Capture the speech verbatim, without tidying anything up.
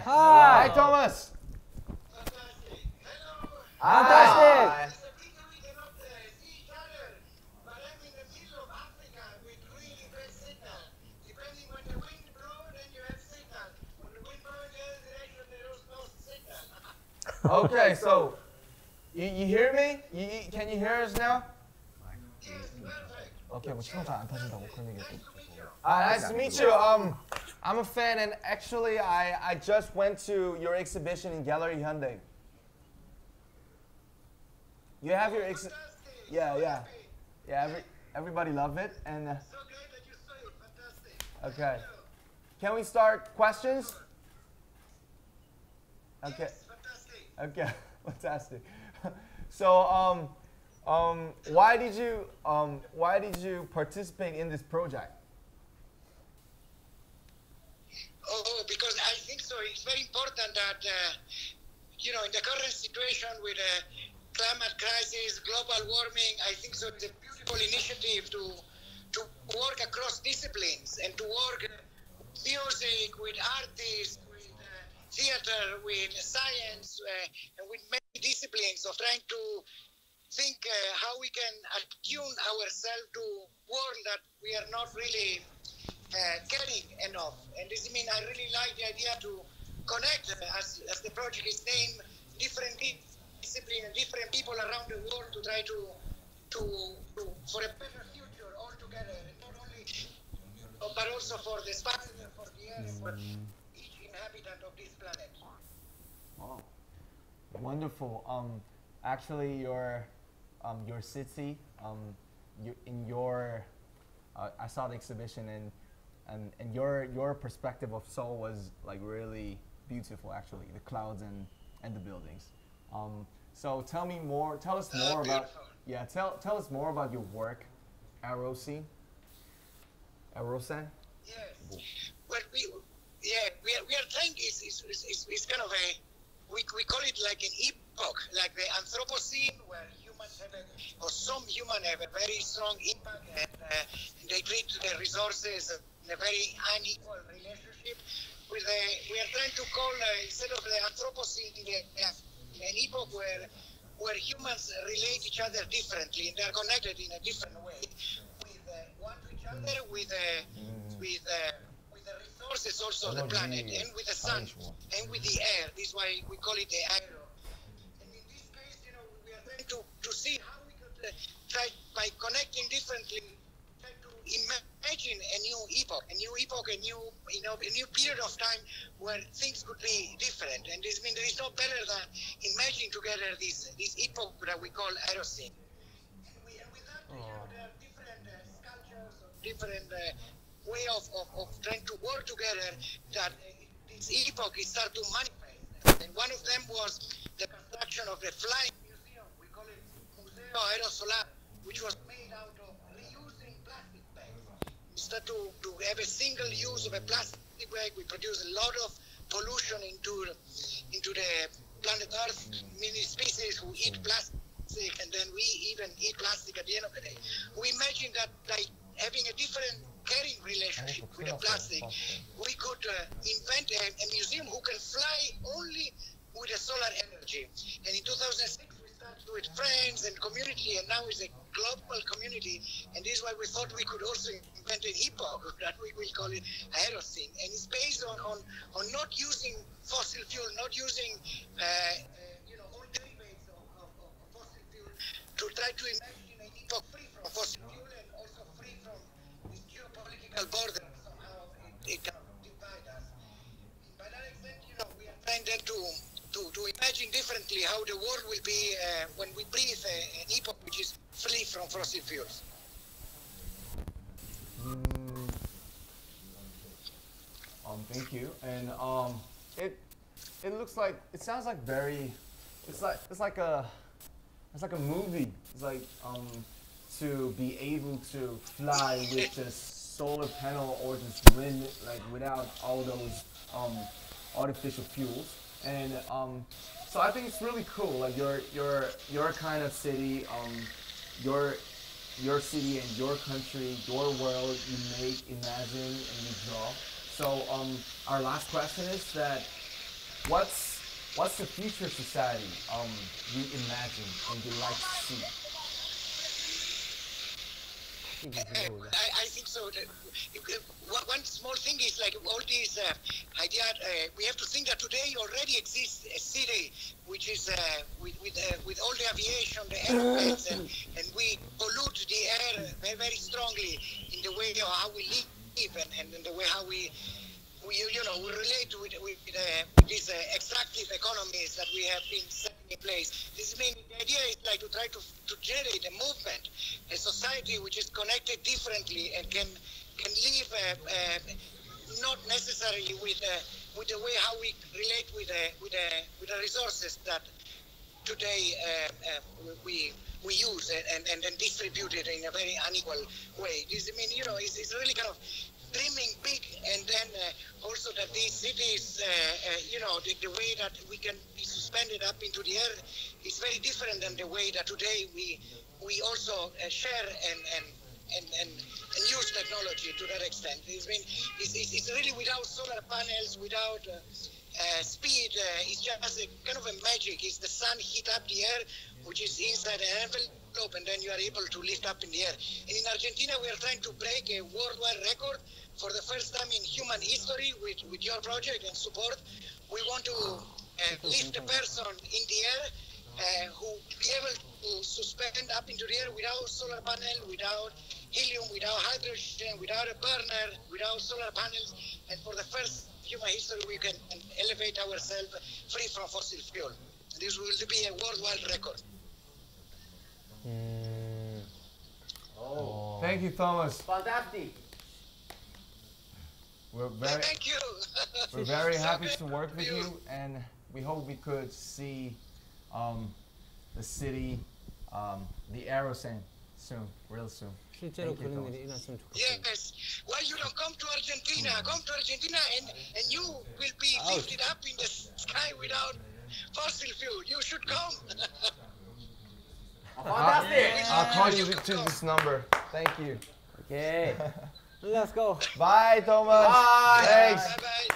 Hi. Hi. Hi, Thomas. Fantastic. Hello. Fantastic. Hi. Okay, so you, you hear me? You, you, can you hear us now? Okay, well, uh, nice to meet you. Um, I'm a fan, and actually, I I just went to your exhibition in Gallery Hyundai. You have your ex. Yeah, yeah, yeah. Every, everybody loved it, and. Uh, so great that you saw it. Fantastic. Okay. Can we start questions? Okay. Okay, fantastic. So, um, um, why did you, um, why did you participate in this project? Oh, because I think so. It's very important that, uh, you know, in the current situation with uh, climate crisis, global warming, I think so. It's a beautiful initiative to to work across disciplines and to work with music, with artists, theater, with science, uh, and with many disciplines of trying to think uh, how we can attune ourselves to world that we are not really uh, caring enough. And this means I really like the idea to connect, uh, as, as the project is named, different disciplines and different people around the world to try to, to, to for a better future all together, and not only, but also for the space, for the air, mm-hmm. for habitat of this planet. Oh, wonderful. Um, actually, your um, your city, um, you, in your, uh, I saw the exhibition, and and and your your perspective of Seoul was like really beautiful. Actually, the clouds and and the buildings. Um, so tell me more. Tell us more uh, about yeah. Tell tell us more about your work, Aerocene. Aerocene. Yes. Whoa. Well, we. Yeah, we are, we are trying, it's, it's, it's, it's kind of a, we, we call it like an epoch, like the Anthropocene, where humans have a, or some humans have a very strong impact, and uh, they treat their resources in a very unequal relationship. With the, we are trying to call, uh, instead of the Anthropocene, the, uh, an epoch where, where humans relate each other differently, and they are connected in a different way, with uh, one to each other, with, uh, mm. with uh, is also the planet, and with the sun, and with the air. This is why we call it the aero. And in this case, you know, we are trying to, to see how we could uh, try, by connecting differently, try to imagine a new epoch, a new epoch, a new, you know, a new period of time where things could be different. And this means there is no better than imagining together this this epoch that we call Aerocene. And, we, and with that, you know, there are different uh, sculptures, of different uh, way of, of, of trying to work together, that this epoch is start to manifest. And one of them was the construction of the flying museum. We call it Museo Aerosolar, which was made out of reusing plastic bags. Instead to, to have a single use of a plastic bag, we produce a lot of pollution into, into the planet Earth. Many species who eat plastic, and then we even eat plastic at the end of the day. We imagine that by having a different caring relationship with the plastic, we could uh, invent a, a museum who can fly only with the solar energy. And in two thousand six, we started with friends and community, and now it's a global community. And this is why we thought we could also invent an epoch that we will call it Aerocene. And it's based on, on, on not using fossil fuel, not using uh, uh, you know, all derivatives of, of, of fossil fuel, to try to imagine an epoch free from fossil fuel, and also free from border. Somehow it can divide us. By that extent, you know, we are trying then to, to, to imagine differently how the world will be uh, when we breathe uh, an epoch which is free from fossil fuels. Mm. Um, thank you. And um, it it looks like it sounds like very. It's like it's like a it's like a movie. It's like um to be able to fly with this solar panel, or just wind, like without all those um, artificial fuels. And um, so I think it's really cool. Like your your your kind of city, um, your your city and your country, your world. You make, imagine, and you draw. So um, our last question is that What's what's the future society um we imagine and we like to see? I, I think so. One small thing is like all these uh, ideas. Uh, we have to think that today already exists a city which is uh, with with, uh, with all the aviation, the airplanes, and, and we pollute the air very, very strongly in the way of how we live and, and in the way how we we you know we relate with with, uh, with these uh, extractive economies that we have been setting in place. This means the idea is like to try to to generate a movement, a society which is connected differently and can can live uh, uh, not necessarily with uh, with the way how we relate with uh, with uh, with the resources that today uh, uh, we we use and, and and distribute it in a very unequal way. This I mean you know it's, it's really kind of dreaming big, and then uh, also that these cities, uh, uh, you know, the, the way that we can be suspended up into the air is very different than the way that today we we also uh, share and and, and and and use technology to that extent. I mean, it's, it's really without solar panels, without uh, uh, speed, uh, it's just a kind of a magic. It's the sun heat up the air, which is inside an envelope, and then you are able to lift up in the air. And in Argentina, we are trying to break a worldwide record for the first time in human history with, with your project and support. We want to uh, lift a person in the air uh, who be able to suspend up into the air without solar panel, without helium, without hydrogen, without a burner, without solar panels. And for the first human history, we can elevate ourselves free from fossil fuel. This will be a worldwide record. Mm. Oh. Thank you, Thomas. Fantastic. We're very, Thank you. we're very happy to work with you, and we hope we could see um, the city, um, the Aerocene soon, real soon. Yes. Well, you know, come to Argentina. Come to Argentina, and, and you will be lifted up in the sky without fossil fuel. You should come. Fantastic. I'll call you to this number. Thank you. Okay. Let's go. Bye, Thomas. Bye. Thanks. Bye, bye.